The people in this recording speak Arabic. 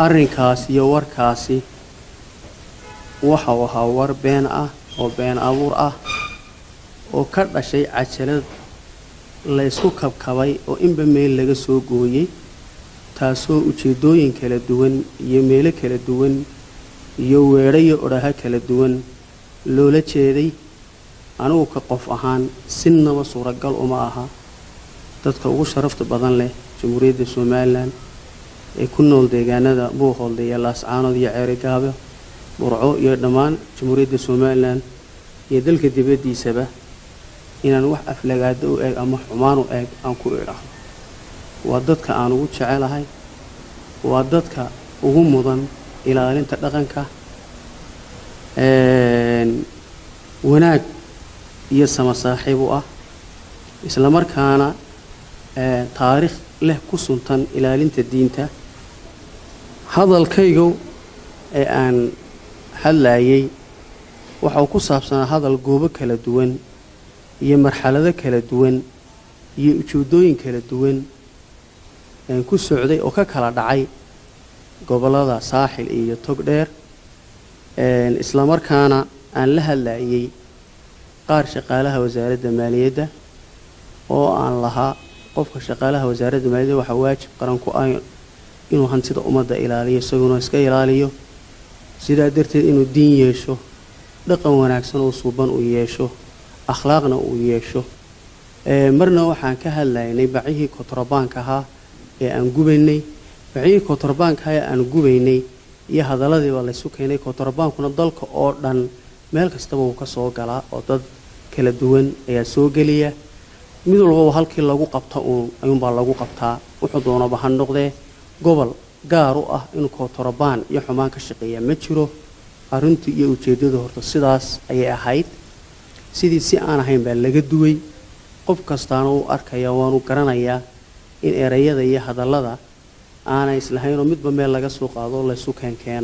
أرنكاسي يوركاسي وحوها ور بين وبين أبور وكذا شيء عشرة ليسوا كبكوي وإن بميل لجسوا جوي تاسو وتشدوين كلا دوين يميل كلا دوين يوري أرها كلا دوين لولا تشري أنا وكقف أهان سنة وصورة قال أماها تذكروا شرفت بدن له جمهورية الصوماليلاند كنا ولدينا هذا بو خالدي الله سبحانه يا عريقابه برعو يا دمان جمهورية الصوماليلاند يدلك دبدي سبه إن وحف لجادو أم حمانو أم كويره وعدتك أنا وتشعل هاي وعدتك وهم مضن إلى أن تدقنك هناك يسمى صاحبه إسلام أركانا تاريخ له كسنتن إلى أن تدينته هذا الكيجو أن حلاي وحوكسها بسنا هذا الجوب كلا دوين يمرحلة ذا كلا دوين يوجودين كلا دوين يعني كل سعودي وككلا دعي قبل هذا ساحل إيه تقدر الإسلام أركانا أن لها لاي قار شقالها وزارة المالية وأن لها قف شقالها وزارة المالية وحواج قرنكو أين إنه هنصد أمضى إلى ليه سوينا إسكاي إلى ليه سيدا درت إنه الدين يشوف دقن وناكسن وصوبان وياشو أخلاقنا وياشو مرنا وحان كهلا يعني بعيه كتربان كها أنجوبيني بعيه كتربان كها أنجوبيني يا هذا الذي والله سكيني كتربان كنا ضل كأردن مالك استبوا كسوقلا أضد كلا دوين يا سوقلية مثل هو هالك اللجو قبطة أيوم باللجو قبطة وحضونا بهالنقد قبل جارؤه إنه كتربان يحمان كشقية متشرو أرنتي يوجدوا ظهر الصداس أي أحد سيدي سي أنا هم باللجدوي قف كستانو أركياوانو كرنايا إن إيريا ذي هذا لذا أنا إسلامي رميت بميل لجسوق هذا الله سكان كان